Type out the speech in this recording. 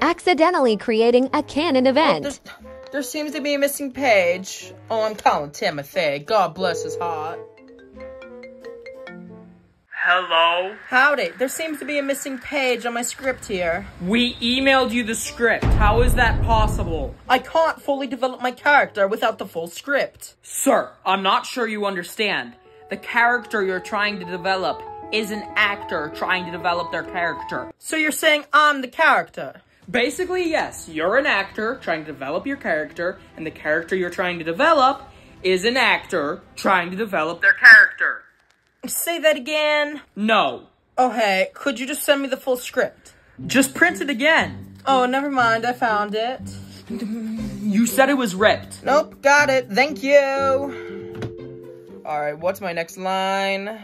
accidentally creating a canon event. Oh, there seems to be a missing page. Oh, I'm calling Timothy. God bless his heart. Hello? Howdy. There seems to be a missing page on my script here. We emailed you the script. How is that possible? I can't fully develop my character without the full script. Sir, I'm not sure you understand. The character you're trying to develop is an actor trying to develop their character. So you're saying I'm the character? Basically, yes. You're an actor trying to develop your character, and the character you're trying to develop is an actor trying to develop their character. Say that again. No. Oh, hey, could you just send me the full script? Just print it again. Oh, never mind. I found it. You said it was ripped. Nope, got it. Thank you. All right, what's my next line?